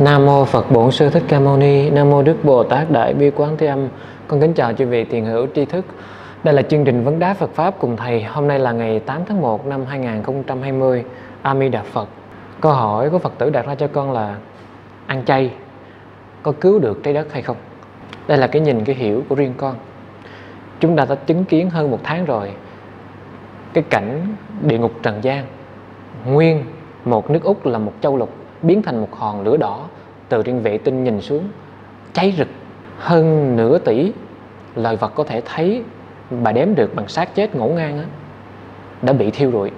Nam mô Phật Bổn Sư Thích Ca Mâu Ni. Nam mô Đức Bồ Tát Đại Bi Quán Thế Âm. Con kính chào chư vị thiền hữu tri thức. Đây là chương trình vấn đáp Phật pháp cùng thầy. Hôm nay là ngày 8 tháng 1 năm 2020. A Mi Đà Phật. Câu hỏi của Phật tử đặt ra cho con là: ăn chay có cứu được trái đất hay không? Đây là cái nhìn, cái hiểu của riêng con. Chúng ta đã chứng kiến hơn một tháng rồi cái cảnh địa ngục trần gian, nguyên một nước Úc là một châu lục biến thành một hòn lửa đỏ từ trên vệ tinh nhìn xuống, cháy rực. Hơn nửa tỷ loài vật có thể thấy và đếm được bằng xác chết ngổn ngang đó, đã bị thiêu rụi.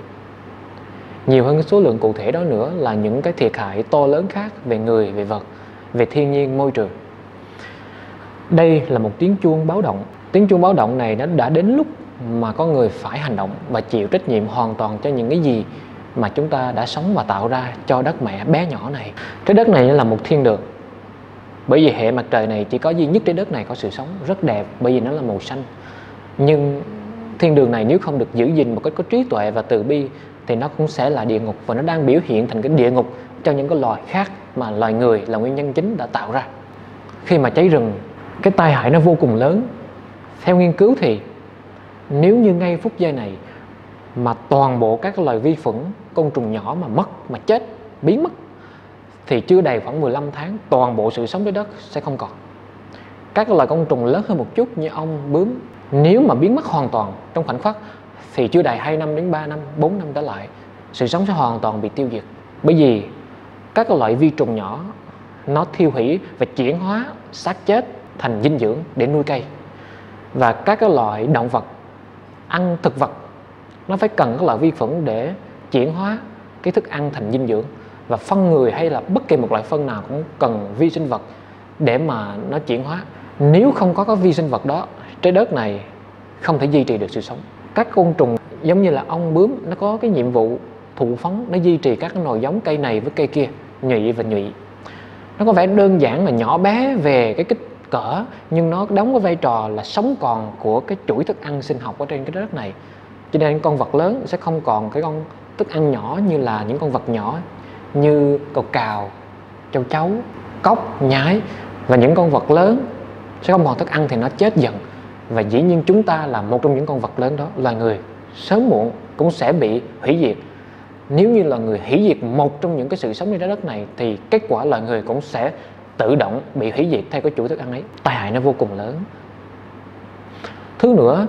Nhiều hơn cái số lượng cụ thể đó nữa là những cái thiệt hại to lớn khác về người, về vật, về thiên nhiên, môi trường. Đây là một tiếng chuông báo động. Tiếng chuông báo động này đã đến lúc mà con người phải hành động và chịu trách nhiệm hoàn toàn cho những cái gì mà chúng ta đã sống và tạo ra cho đất mẹ bé nhỏ này. Trái đất này là một thiên đường, bởi vì hệ mặt trời này chỉ có duy nhất trái đất này có sự sống, rất đẹp bởi vì nó là màu xanh. Nhưng thiên đường này nếu không được giữ gìn một cách có trí tuệ và từ bi thì nó cũng sẽ là địa ngục, và nó đang biểu hiện thành cái địa ngục cho những cái loài khác mà loài người là nguyên nhân chính đã tạo ra. Khi mà cháy rừng, cái tai hại nó vô cùng lớn. Theo nghiên cứu thì nếu như ngay phút giây này mà toàn bộ các loài vi khuẩn, côn trùng nhỏ mà mất, mà chết, biến mất, thì chưa đầy khoảng 15 tháng toàn bộ sự sống trái đất sẽ không còn. Các loài côn trùng lớn hơn một chút như ong, bướm, nếu mà biến mất hoàn toàn trong khoảnh khắc thì chưa đầy 2 năm đến 3 năm, 4 năm trở lại, sự sống sẽ hoàn toàn bị tiêu diệt. Bởi vì các loại vi trùng nhỏ nó thiêu hủy và chuyển hóa xác chết thành dinh dưỡng để nuôi cây. Và các loại động vật ăn thực vật, nó phải cần các loại vi khuẩn để chuyển hóa cái thức ăn thành dinh dưỡng. Và phân người hay là bất kỳ một loại phân nào cũng cần vi sinh vật để mà nó chuyển hóa. Nếu không có các vi sinh vật đó, trái đất này không thể duy trì được sự sống. Các côn trùng giống như là ong, bướm, nó có cái nhiệm vụ thụ phấn, nó duy trì các nòi giống cây này với cây kia, nhụy và nhụy. Nó có vẻ đơn giản là nhỏ bé về cái kích cỡ, nhưng nó đóng cái vai trò là sống còn của cái chuỗi thức ăn sinh học ở trên cái đất này. Cho nên con vật lớn sẽ không còn cái con thức ăn nhỏ như là những con vật nhỏ như cào cào, châu chấu, cóc, nhái. Và những con vật lớn sẽ không còn thức ăn thì nó chết dần. Và dĩ nhiên chúng ta là một trong những con vật lớn đó, là người sớm muộn cũng sẽ bị hủy diệt. Nếu như là người hủy diệt một trong những cái sự sống trên trái đất này thì kết quả là người cũng sẽ tự động bị hủy diệt theo cái chuỗi thức ăn ấy. Tai hại nó vô cùng lớn. Thứ nữa,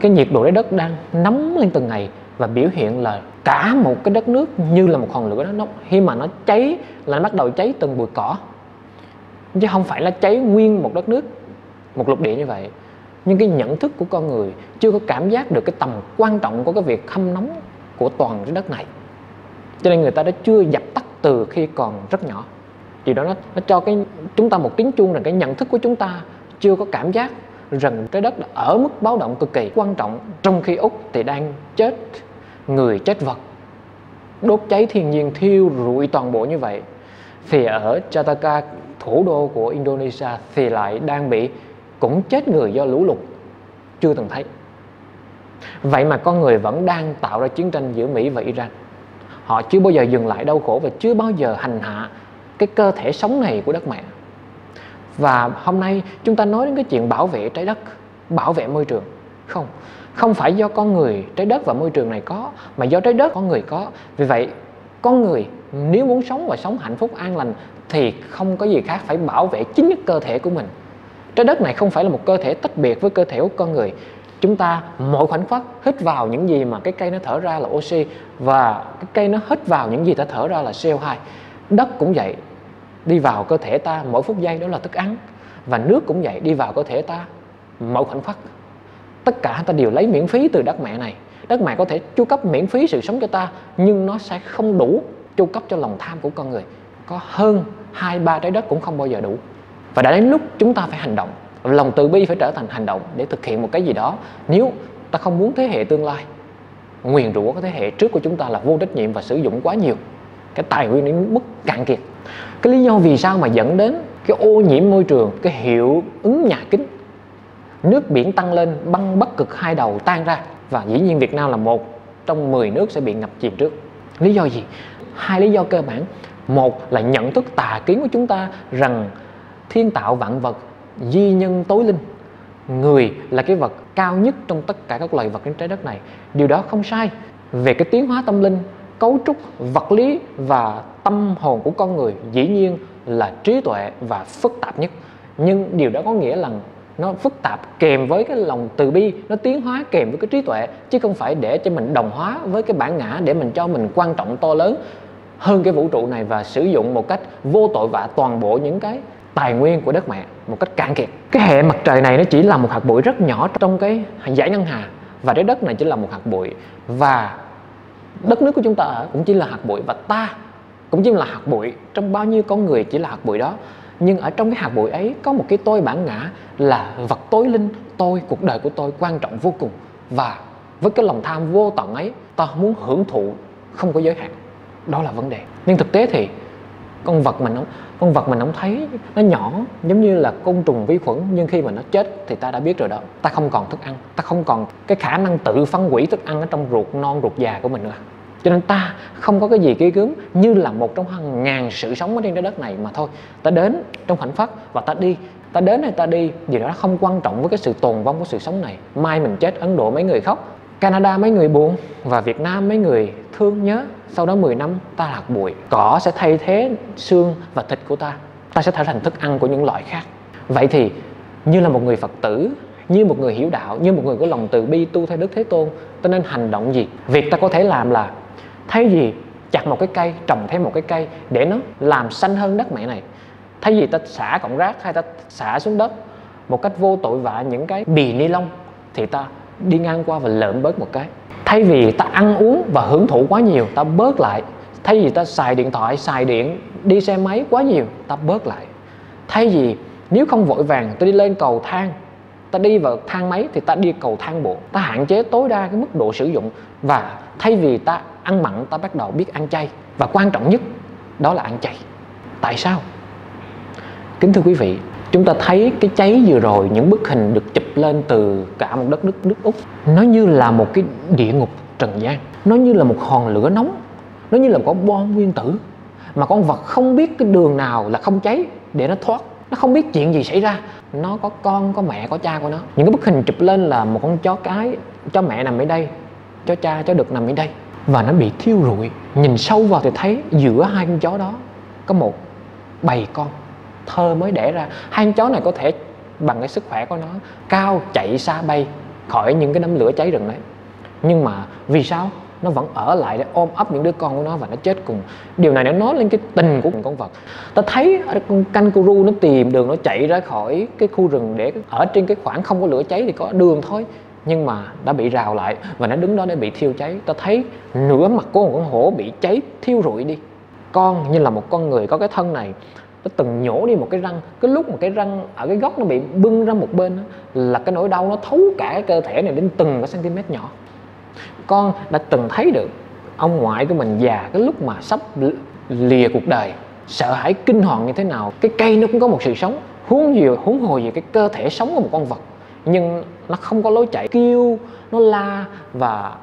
cái nhiệt độ trái đất đang nóng lên từng ngày và biểu hiện là cả một cái đất nước như là một hòn lửa đó. Khi mà nó cháy là nó bắt đầu cháy từng bụi cỏ, chứ không phải là cháy nguyên một đất nước, một lục địa như vậy. Nhưng cái nhận thức của con người chưa có cảm giác được cái tầm quan trọng của cái việc hâm nóng của toàn cái đất này, cho nên người ta đã chưa dập tắt từ khi còn rất nhỏ. Điều đó nó cho cái chúng ta một tiếng chuông rằng cái nhận thức của chúng ta chưa có cảm giác rằng trái đất ở mức báo động cực kỳ quan trọng, trong khi Úc thì đang chết người, chết vật, đốt cháy thiên nhiên, thiêu rụi toàn bộ như vậy. Thì ở Jakarta, thủ đô của Indonesia, thì lại đang bị cũng chết người do lũ lụt chưa từng thấy. Vậy mà con người vẫn đang tạo ra chiến tranh giữa Mỹ và Iran. Họ chưa bao giờ dừng lại đau khổ và chưa bao giờ hành hạ cái cơ thể sống này của đất mẹ. Và hôm nay chúng ta nói đến cái chuyện bảo vệ trái đất, bảo vệ môi trường. Không phải do con người trái đất và môi trường này có, mà do trái đất con người có. Vì vậy con người nếu muốn sống và sống hạnh phúc an lành thì không có gì khác phải bảo vệ chính cái cơ thể của mình. Trái đất này không phải là một cơ thể tách biệt với cơ thể của con người. Chúng ta mỗi khoảnh khắc hít vào những gì mà cái cây nó thở ra là oxy, và cái cây nó hít vào những gì ta thở ra là CO2. Đất cũng vậy, đi vào cơ thể ta mỗi phút giây đó là thức ăn. Và nước cũng vậy, đi vào cơ thể ta mỗi khoảnh khắc. Tất cả ta đều lấy miễn phí từ đất mẹ này. Đất mẹ có thể chu cấp miễn phí sự sống cho ta, nhưng nó sẽ không đủ chu cấp cho lòng tham của con người. Có hơn 2-3 trái đất cũng không bao giờ đủ. Và đã đến lúc chúng ta phải hành động. Lòng từ bi phải trở thành hành động để thực hiện một cái gì đó. Nếu ta không muốn thế hệ tương lai nguyền rủa cái thế hệ trước của chúng ta là vô trách nhiệm và sử dụng quá nhiều cái tài nguyên đến mức cạn kiệt. Cái lý do vì sao mà dẫn đến cái ô nhiễm môi trường, cái hiệu ứng nhà kính, nước biển tăng lên, băng Bắc Cực hai đầu tan ra, và dĩ nhiên Việt Nam là một trong 10 nước sẽ bị ngập chìm trước. Lý do gì? Hai lý do cơ bản. Một là nhận thức tà kiến của chúng ta rằng thiên tạo vạn vật, duy nhân tối linh, người là cái vật cao nhất trong tất cả các loài vật trên trái đất này. Điều đó không sai. Về cái tiến hóa tâm linh, cấu trúc vật lý và tâm hồn của con người dĩ nhiên là trí tuệ và phức tạp nhất. Nhưng điều đó có nghĩa là nó phức tạp kèm với cái lòng từ bi, nó tiến hóa kèm với cái trí tuệ, chứ không phải để cho mình đồng hóa với cái bản ngã, để mình cho mình quan trọng to lớn hơn cái vũ trụ này và sử dụng một cách vô tội vạ toàn bộ những cái tài nguyên của đất mẹ một cách cạn kiệt. Cái hệ mặt trời này nó chỉ là một hạt bụi rất nhỏ trong cái dải ngân hà, và trái đất này chỉ là một hạt bụi, và đất nước của chúng ta ở cũng chỉ là hạt bụi, và ta cũng chỉ là hạt bụi. Trong bao nhiêu con người chỉ là hạt bụi đó, nhưng ở trong cái hạt bụi ấy có một cái tôi bản ngã là vật tối linh. Tôi, cuộc đời của tôi quan trọng vô cùng, và với cái lòng tham vô tận ấy, ta muốn hưởng thụ không có giới hạn. Đó là vấn đề. Nhưng thực tế thì con vật mình không thấy, nó nhỏ giống như là côn trùng vi khuẩn, nhưng khi mà nó chết thì ta đã biết rồi đó. Ta không còn thức ăn, ta không còn cái khả năng tự phân hủy thức ăn ở trong ruột non ruột già của mình nữa, cho nên ta không có cái gì ghê gớm như là một trong hàng ngàn sự sống ở trên trái đất này mà thôi. Ta đến trong hạnh phúc và ta đi, ta đến hay ta đi gì đó không quan trọng với cái sự tồn vong của sự sống này. Mai mình chết, Ấn Độ mấy người khóc, Canada mấy người buồn, và Việt Nam mấy người thương nhớ. Sau đó 10 năm ta là hạt bụi, cỏ sẽ thay thế xương và thịt của ta, ta sẽ trở thành thức ăn của những loại khác. Vậy thì như là một người Phật tử, như một người hiểu đạo, như một người có lòng từ bi tu theo Đức Thế Tôn, ta nên hành động gì? Việc ta có thể làm là thay vì chặt một cái cây, trồng thêm một cái cây để nó làm xanh hơn đất mẹ này. Thay vì ta xả cọng rác hay ta xả xuống đất một cách vô tội vạ những cái bì ni lông, thì ta đi ngang qua và lượm bớt một cái. Thay vì ta ăn uống và hưởng thụ quá nhiều, ta bớt lại. Thay vì ta xài điện thoại, xài điện, đi xe máy quá nhiều, ta bớt lại. Thay vì nếu không vội vàng ta đi lên cầu thang, ta đi vào thang máy thì ta đi cầu thang bộ. Ta hạn chế tối đa cái mức độ sử dụng. Và thay vì ta ăn mặn, ta bắt đầu biết ăn chay. Và quan trọng nhất đó là ăn chay. Tại sao? Kính thưa quý vị, chúng ta thấy cái cháy vừa rồi, những bức hình được chụp lên từ cả một đất nước Úc, nó như là một cái địa ngục trần gian, nó như là một hòn lửa nóng, nó như là một con bom nguyên tử mà con vật không biết cái đường nào là không cháy để nó thoát. Nó không biết chuyện gì xảy ra, nó có con, có mẹ, có cha của nó. Những cái bức hình chụp lên là một con chó cái, chó mẹ nằm ở đây, chó cha, chó đực nằm ở đây, và nó bị thiêu rụi. Nhìn sâu vào thì thấy giữa hai con chó đó có một bầy con thơ mới đẻ ra. Hai con chó này có thể bằng cái sức khỏe của nó cao chạy xa bay khỏi những cái đám lửa cháy rừng đấy, nhưng mà vì sao nó vẫn ở lại để ôm ấp những đứa con của nó và nó chết cùng. Điều này nó nói lên cái tình của con vật. Ta thấy con kangaroo nó tìm đường, nó chạy ra khỏi cái khu rừng để ở trên cái khoảng không có lửa cháy thì có đường thôi, nhưng mà đã bị rào lại và nó đứng đó để bị thiêu cháy. Ta thấy nửa mặt của một con hổ bị cháy thiêu rụi đi. Con như là một con người có cái thân này, nó từng nhổ đi một cái răng. Cái lúc mà cái răng ở cái góc nó bị bưng ra một bên đó, là cái nỗi đau nó thấu cả cái cơ thể này đến từng cái cm nhỏ. Con đã từng thấy được ông ngoại của mình già cái lúc mà sắp lìa cuộc đời, sợ hãi kinh hoàng như thế nào. Cái cây nó cũng có một sự sống, huống hồ gì cái cơ thể sống của một con vật, nhưng nó không có lối chạy, kêu, nó la, và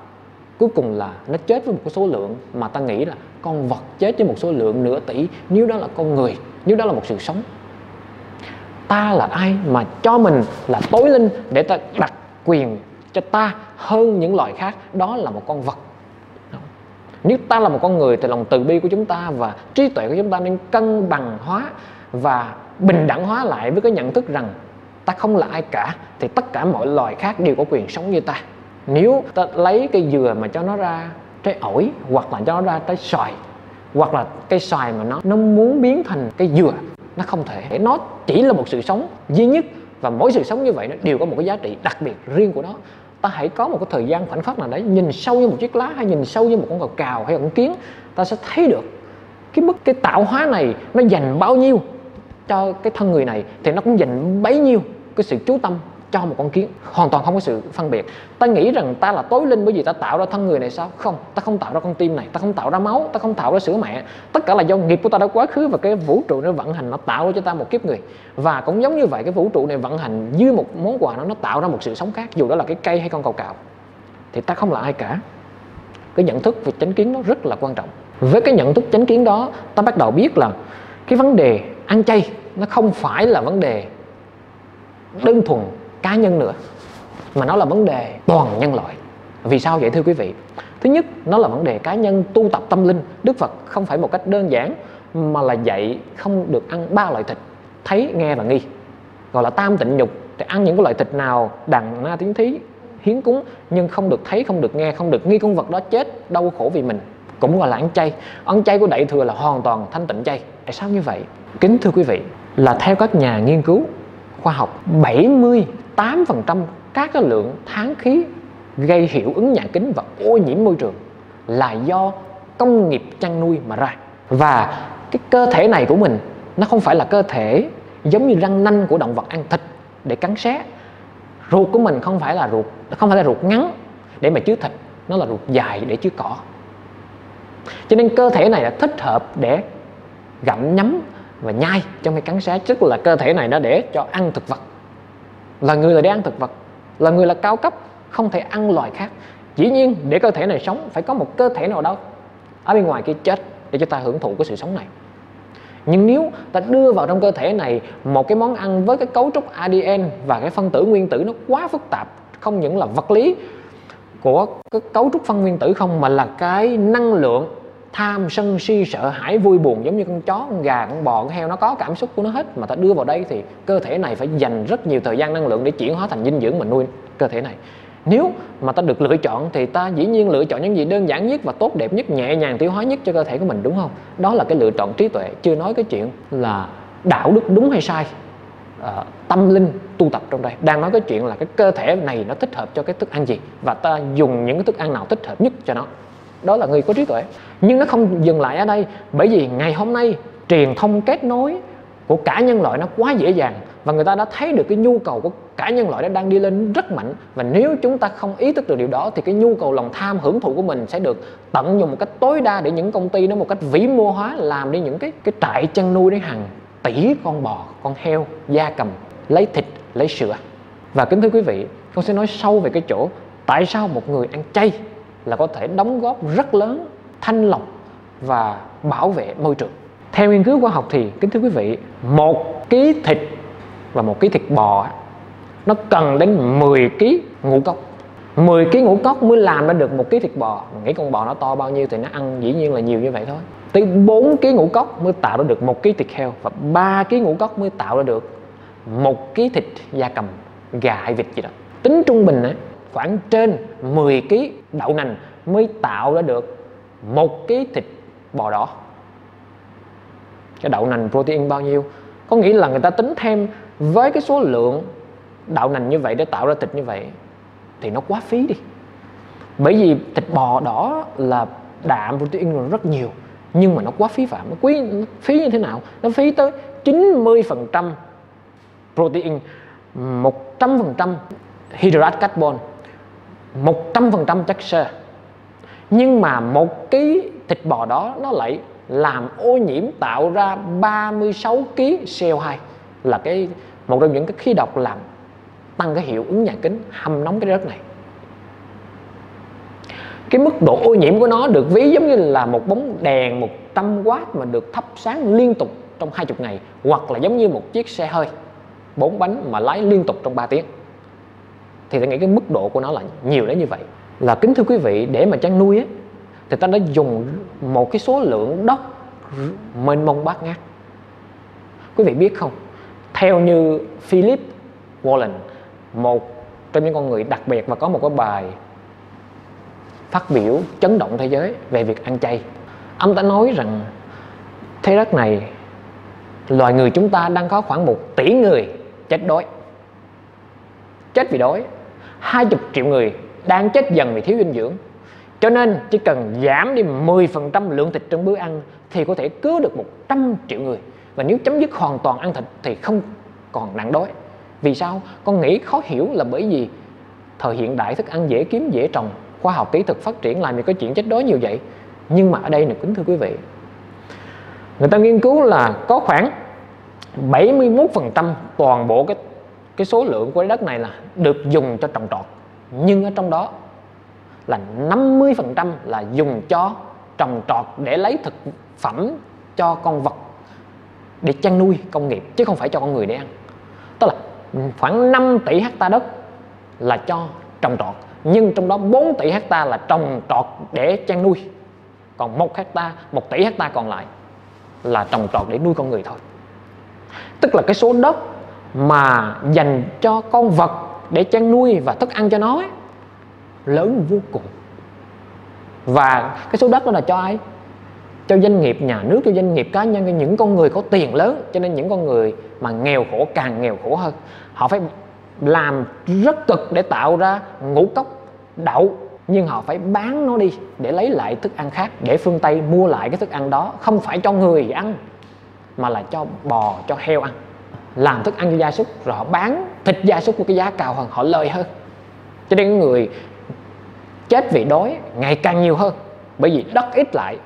cuối cùng là nó chết với một số lượng mà ta nghĩ là con vật chết với một số lượng nửa tỷ. Nếu đó là con người, nếu đó là một sự sống, ta là ai mà cho mình là tối linh để ta đặt quyền cho ta hơn những loài khác? Đó là một con vật. Nếu ta là một con người thì lòng từ bi của chúng ta và trí tuệ của chúng ta nên cân bằng hóa và bình đẳng hóa lại với cái nhận thức rằng ta không là ai cả, thì tất cả mọi loài khác đều có quyền sống như ta. Nếu ta lấy cây dừa mà cho nó ra trái ổi, hoặc là cho nó ra trái xoài, hoặc là cây xoài mà nó muốn biến thành cây dừa, nó không thể. Nó chỉ là một sự sống duy nhất, và mỗi sự sống như vậy nó đều có một cái giá trị đặc biệt riêng của nó. Ta hãy có một cái thời gian khoảnh khắc nào đấy, nhìn sâu như một chiếc lá, hay nhìn sâu như một con cào cào hay con kiến, ta sẽ thấy được cái mức cái tạo hóa này nó dành bao nhiêu cho cái thân người này, thì nó cũng dành bấy nhiêu cái sự chú tâm cho một con kiến. Hoàn toàn không có sự phân biệt. Ta nghĩ rằng ta là tối linh bởi vì ta tạo ra thân người này sao? Không, ta không tạo ra con tim này, ta không tạo ra máu, ta không tạo ra sữa mẹ. Tất cả là do nghiệp của ta đã quá khứ, và cái vũ trụ nó vận hành, nó tạo ra cho ta một kiếp người. Và cũng giống như vậy, cái vũ trụ này vận hành như một món quà, nó tạo ra một sự sống khác, dù đó là cái cây hay con cào cào. Thì ta không là ai cả. Cái nhận thức về chánh kiến nó rất là quan trọng. Với cái nhận thức chánh kiến đó, ta bắt đầu biết là cái vấn đề ăn chay nó không phải là vấn đề đơn thuần cá nhân nữa, mà nó là vấn đề toàn nhân loại. Vì sao vậy thưa quý vị? Thứ nhất, nó là vấn đề cá nhân tu tập tâm linh. Đức Phật không phải một cách đơn giản mà là dạy không được ăn 3 loại thịt: thấy, nghe và nghi, gọi là tam tịnh nhục. Thì ăn những cái loại thịt nào đặng na tín thí hiến cúng, nhưng không được thấy, không được nghe, không được nghi con vật đó chết đau khổ vì mình, cũng gọi là ăn chay. Ăn chay của Đại Thừa là hoàn toàn thanh tịnh chay. Tại sao như vậy? Kính thưa quý vị, là theo các nhà nghiên cứu khoa học, 78% các lượng tháng khí gây hiệu ứng nhà kính và ô nhiễm môi trường là do công nghiệp chăn nuôi mà ra. Và cái cơ thể này của mình nó không phải là cơ thể giống như răng nanh của động vật ăn thịt để cắn xé. Ruột của mình không phải là ruột ngắn để mà chứa thịt, nó là ruột dài để chứa cỏ. Cho nên cơ thể này là thích hợp để gặm nhấm và nhai trong cái cắn xé, tức là cơ thể này nó để cho ăn thực vật. Là người là để ăn thực vật, là người là cao cấp, không thể ăn loài khác. Dĩ nhiên để cơ thể này sống phải có một cơ thể nào đó ở bên ngoài kia chết để cho ta hưởng thụ cái sự sống này. Nhưng nếu ta đưa vào trong cơ thể này một cái món ăn với cái cấu trúc ADN và cái phân tử nguyên tử nó quá phức tạp, không những là vật lý của cái cấu trúc phân nguyên tử không, mà là cái năng lượng tham, sân, si, sợ hãi, vui buồn, giống như con chó, con gà, con bò, con heo, nó có cảm xúc của nó hết, mà ta đưa vào đây thì cơ thể này phải dành rất nhiều thời gian, năng lượng để chuyển hóa thành dinh dưỡng mà nuôi cơ thể này. Nếu mà ta được lựa chọn thì ta dĩ nhiên lựa chọn những gì đơn giản nhất và tốt đẹp nhất, nhẹ nhàng tiêu hóa nhất cho cơ thể của mình, đúng không? Đó là cái lựa chọn trí tuệ, chưa nói cái chuyện là đạo đức đúng hay sai, tâm linh tu tập trong đây. Đang nói cái chuyện là cái cơ thể này nó thích hợp cho cái thức ăn gì và ta dùng những cái thức ăn nào thích hợp nhất cho nó. Đó là người có trí tuệ. Nhưng nó không dừng lại ở đây, bởi vì ngày hôm nay truyền thông kết nối của cả nhân loại nó quá dễ dàng, và người ta đã thấy được cái nhu cầu của cả nhân loại đang đi lên rất mạnh. Và nếu chúng ta không ý thức được điều đó thì cái nhu cầu lòng tham hưởng thụ của mình sẽ được tận dụng một cách tối đa, để những công ty nó một cách vĩ mô hóa làm đi những cái trại chăn nuôi đến hàng tỷ con bò, con heo, gia cầm, lấy thịt, lấy sữa. Và kính thưa quý vị, con sẽ nói sâu về cái chỗ tại sao một người ăn chay là có thể đóng góp rất lớn thanh lọc và bảo vệ môi trường. Theo nghiên cứu khoa học thì kính thưa quý vị, 1 kg thịt và 1 kg thịt bò nó cần đến 10 kg ngũ cốc. 10 kg ngũ cốc mới làm ra được 1 kg thịt bò. Nghĩ con bò nó to bao nhiêu thì nó ăn dĩ nhiên là nhiều như vậy thôi. Tới 4 kg ngũ cốc mới tạo ra được 1 kg thịt heo, và 3 kg ngũ cốc mới tạo ra được 1 kg thịt gia cầm, gà hay vịt gì đó. Tính trung bình ấy, khoảng trên 10 kg đậu nành mới tạo ra được 1 kg thịt bò đỏ. Cái đậu nành protein bao nhiêu? Có nghĩa là người ta tính thêm với cái số lượng đậu nành như vậy để tạo ra thịt như vậy thì nó quá phí đi. Bởi vì thịt bò đỏ là đạm protein rồi rất nhiều, nhưng mà nó quá phí phạm. Nó phí như thế nào? Nó phí tới 90% protein, 100% hydrat carbon, 100% chất xơ. Nhưng mà 1 kg thịt bò đó nó lại làm ô nhiễm, tạo ra 36 kg CO2, là cái một trong những cái khí độc làm tăng cái hiệu ứng nhà kính, hâm nóng cái đất này. Cái mức độ ô nhiễm của nó được ví giống như là một bóng đèn 100W mà được thắp sáng liên tục trong 20 ngày, hoặc là giống như một chiếc xe hơi 4 bánh mà lái liên tục trong 3 tiếng. Thì ta nghĩ cái mức độ của nó là nhiều đến như vậy. Là kính thưa quý vị, để mà chăn nuôi ấy, thì ta đã dùng một cái số lượng đất mênh mông bát ngát. Quý vị biết không, theo như Philip Wallen, một trong những con người đặc biệt và có một cái bài phát biểu chấn động thế giới về việc ăn chay, ông ta nói rằng thế đất này loài người chúng ta đang có khoảng 1 tỷ người chết đói, chết vì đói, 20 triệu người đang chết dần vì thiếu dinh dưỡng. Cho nên chỉ cần giảm đi 10% lượng thịt trong bữa ăn thì có thể cứu được 100 triệu người. Và nếu chấm dứt hoàn toàn ăn thịt thì không còn nạn đói. Vì sao? Con nghĩ khó hiểu là bởi vì thời hiện đại thức ăn dễ kiếm dễ trồng, khoa học kỹ thuật phát triển làm gì có chuyện chết đói nhiều vậy. Nhưng mà ở đây này kính thưa quý vị, người ta nghiên cứu là có khoảng 71% toàn bộ cái số lượng của đất này là được dùng cho trồng trọt. Nhưng ở trong đó là 50% là dùng cho trồng trọt để lấy thực phẩm cho con vật để chăn nuôi công nghiệp, chứ không phải cho con người để ăn. Tức là khoảng 5 tỷ hecta đất là cho trồng trọt, nhưng trong đó 4 tỷ hecta là trồng trọt để chăn nuôi, còn 1 tỷ hecta còn lại là trồng trọt để nuôi con người thôi. Tức là cái số đất mà dành cho con vật để chăn nuôi và thức ăn cho nó ấy, lớn vô cùng. Và cái số đất đó là cho ai? Cho doanh nghiệp nhà nước, cho doanh nghiệp cá nhân, cho những con người có tiền lớn. Cho nên những con người mà nghèo khổ càng nghèo khổ hơn. Họ phải làm rất cực để tạo ra ngũ cốc, đậu, nhưng họ phải bán nó đi để lấy lại thức ăn khác, để phương Tây mua lại cái thức ăn đó. Không phải cho người ăn mà là cho bò, cho heo ăn, làm thức ăn cho gia súc, rồi họ bán thịt gia súc với cái giá cao hơn, họ lời hơn. Cho nên người chết vì đói ngày càng nhiều hơn, bởi vì đất ít lại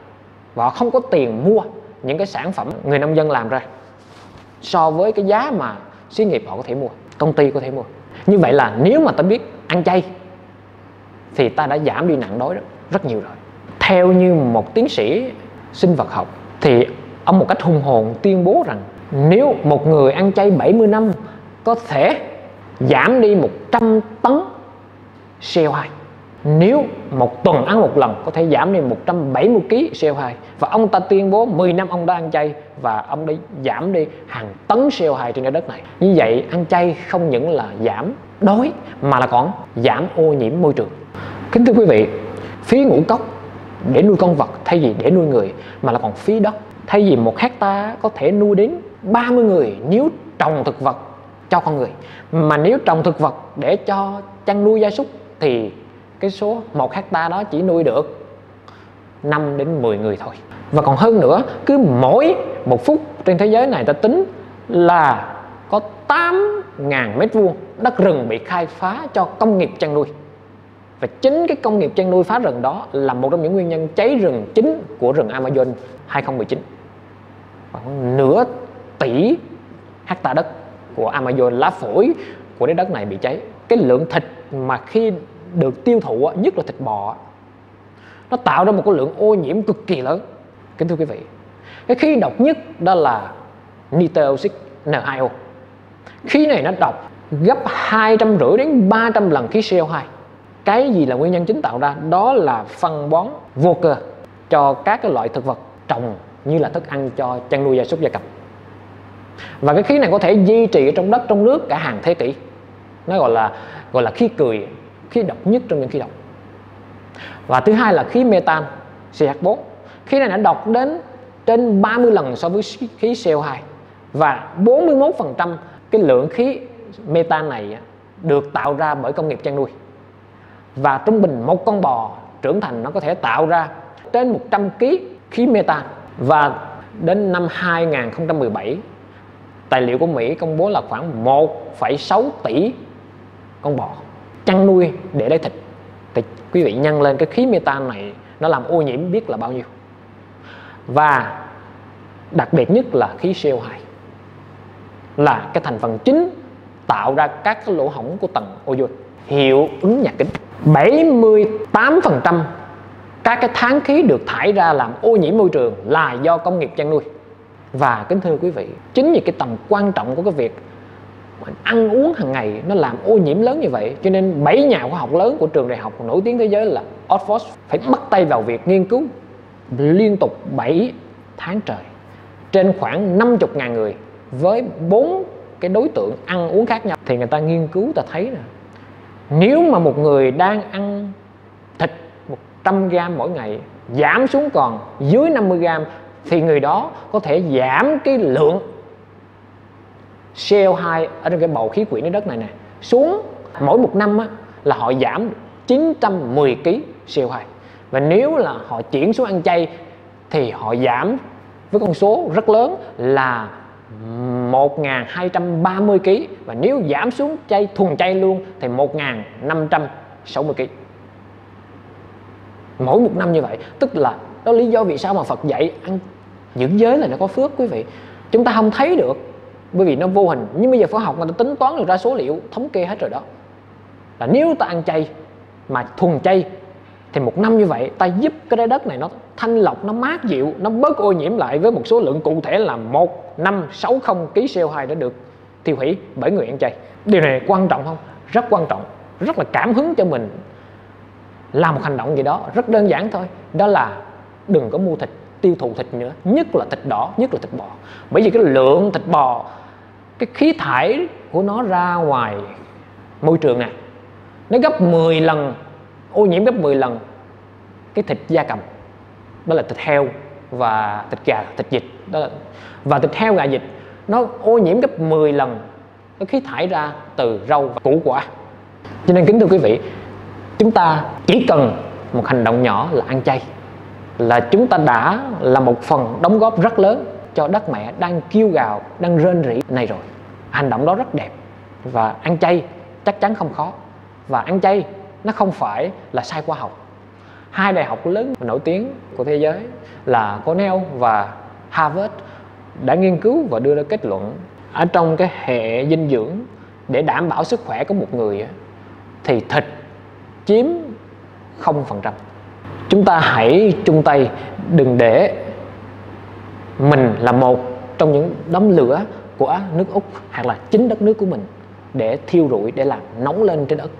và họ không có tiền mua những cái sản phẩm người nông dân làm ra so với cái giá mà xí nghiệp họ có thể mua, công ty có thể mua. Như vậy là nếu mà ta biết ăn chay thì ta đã giảm đi nạn đói rất nhiều rồi. Theo như một tiến sĩ sinh vật học thì ông một cách hùng hồn tuyên bố rằng nếu một người ăn chay 70 năm có thể giảm đi 100 tấn CO2. Nếu một tuần ăn một lần có thể giảm đi 170 kg CO2. Và ông ta tuyên bố 10 năm ông đã ăn chay và ông đã giảm đi hàng tấn CO2 trên trái đất này. Như vậy ăn chay không những là giảm đói mà là còn giảm ô nhiễm môi trường. Kính thưa quý vị, phí ngũ cốc để nuôi con vật thay vì để nuôi người, mà là còn phí đất. Thay vì 1 hectare có thể nuôi đến 30 người nếu trồng thực vật cho con người, mà nếu trồng thực vật để cho chăn nuôi gia súc thì cái số 1 hectare đó chỉ nuôi được 5 đến 10 người thôi. Và còn hơn nữa, cứ mỗi 1 phút trên thế giới này ta tính là có 8.000 m2 đất rừng bị khai phá cho công nghiệp chăn nuôi. Và chính cái công nghiệp chăn nuôi phá rừng đó là một trong những nguyên nhân cháy rừng chính của rừng Amazon 2019. Khoảng nửa tỷ hectare đất của Amazon, lá phổi của đất này bị cháy. Cái lượng thịt mà khi được tiêu thụ, nhất là thịt bò, nó tạo ra một cái lượng ô nhiễm cực kỳ lớn. Kính thưa quý vị, cái khí độc nhất đó là nitroxid N2O. Khí này nó độc gấp 250 đến 300 lần khí CO2. Cái gì là nguyên nhân chính tạo ra? Đó là phân bón vô cơ cho các cái loại thực vật trồng như là thức ăn cho chăn nuôi gia súc gia cầm. Và cái khí này có thể duy trì ở trong đất, trong nước cả hàng thế kỷ. Nó gọi là khí cười, khí độc nhất trong những khí độc. Và thứ hai là khí metan CH4. Khí này đã độc đến trên 30 lần so với khí CO2. Và 41% cái lượng khí metan này được tạo ra bởi công nghiệp chăn nuôi. Và trung bình một con bò trưởng thành nó có thể tạo ra trên 100 kg khí metan. Và đến năm 2017, tài liệu của Mỹ công bố là khoảng 1,6 tỷ con bò chăn nuôi để lấy thịt. Thì quý vị nhân lên cái khí metan này, nó làm ô nhiễm biết là bao nhiêu. Và đặc biệt nhất là khí CO2 là cái thành phần chính tạo ra các lỗ hổng của tầng ozone, hiệu ứng nhà kính. 78% các cái tán khí được thải ra làm ô nhiễm môi trường là do công nghiệp chăn nuôi. Và kính thưa quý vị, chính vì cái tầm quan trọng của cái việc ăn uống hàng ngày nó làm ô nhiễm lớn như vậy, cho nên 7 nhà khoa học lớn của trường đại học nổi tiếng thế giới là Oxford phải bắt tay vào việc nghiên cứu liên tục 7 tháng trời trên khoảng 50.000 người với 4 cái đối tượng ăn uống khác nhau. Thì người ta nghiên cứu, ta thấy nè, nếu mà một người đang ăn thịt 100g mỗi ngày giảm xuống còn dưới 50g thì người đó có thể giảm cái lượng CO2 ở trong cái bầu khí quyển đất này nè xuống mỗi một năm á, là họ giảm 910 kg CO2. Và nếu là họ chuyển xuống ăn chay thì họ giảm với con số rất lớn là 1.230 kg. Và nếu giảm xuống chay, thuần chay luôn thì 1.560 kg mỗi một năm như vậy. Tức là đó là lý do vì sao mà Phật dạy ăn dưỡng giới là nó có phước quý vị. Chúng ta không thấy được bởi vì nó vô hình, nhưng bây giờ khoa học người ta tính toán được ra số liệu, thống kê hết rồi đó. Là nếu ta ăn chay mà thuần chay thì một năm như vậy ta giúp cái trái đất này nó thanh lọc, nó mát dịu, nó bớt ô nhiễm lại với một số lượng cụ thể là 1560 kg CO2 đã được tiêu hủy bởi người ăn chay. Điều này quan trọng không? Rất quan trọng, rất là cảm hứng cho mình làm một hành động gì đó rất đơn giản thôi, đó là đừng có mua thịt, tiêu thụ thịt nữa, nhất là thịt đỏ, nhất là thịt bò. Bởi vì cái lượng thịt bò, cái khí thải của nó ra ngoài môi trường này nó gấp 10 lần, ô nhiễm gấp 10 lần cái thịt gia cầm, đó là thịt heo và thịt gà, thịt vịt. Và thịt heo, gà, vịt nó ô nhiễm gấp 10 lần cái khí thải ra từ rau và củ quả. Cho nên kính thưa quý vị, chúng ta chỉ cần một hành động nhỏ là ăn chay là chúng ta đã là một phần đóng góp rất lớn cho đất mẹ đang kêu gào, đang rên rỉ này rồi. Hành động đó rất đẹp, và ăn chay chắc chắn không khó, và ăn chay nó không phải là sai khoa học. Hai đại học lớn nổi tiếng của thế giới là Cornell và Harvard đã nghiên cứu và đưa ra kết luận ở trong cái hệ dinh dưỡng để đảm bảo sức khỏe của một người thì thịt chiếm 0%. Chúng ta hãy chung tay đừng để mình là một trong những đống lửa của nước Úc hoặc là chính đất nước của mình để thiêu rụi, để làm nóng lên trên đất.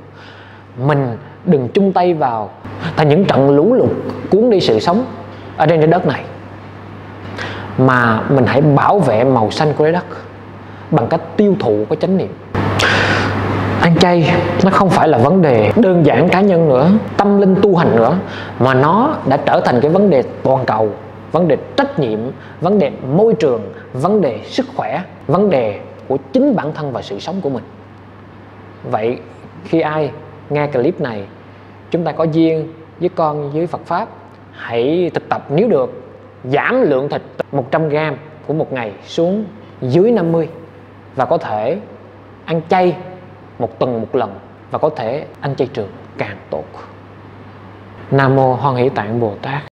Mình đừng chung tay vào thành những trận lũ lụt cuốn đi sự sống ở trên trái đất này, mà mình hãy bảo vệ màu xanh của trái đất bằng cách tiêu thụ có chánh niệm. Ăn chay nó không phải là vấn đề đơn giản cá nhân nữa, tâm linh tu hành nữa, mà nó đã trở thành cái vấn đề toàn cầu, vấn đề trách nhiệm, vấn đề môi trường, vấn đề sức khỏe, vấn đề của chính bản thân và sự sống của mình. Vậy khi ai nghe clip này, chúng ta có duyên với con, với Phật Pháp, hãy thực tập nếu được, giảm lượng thịt 100g của một ngày xuống dưới 50, và có thể ăn chay một tuần một lần, và có thể ăn chay trường càng tốt. Nam Mô Hoan Hỷ Tạng Bồ Tát.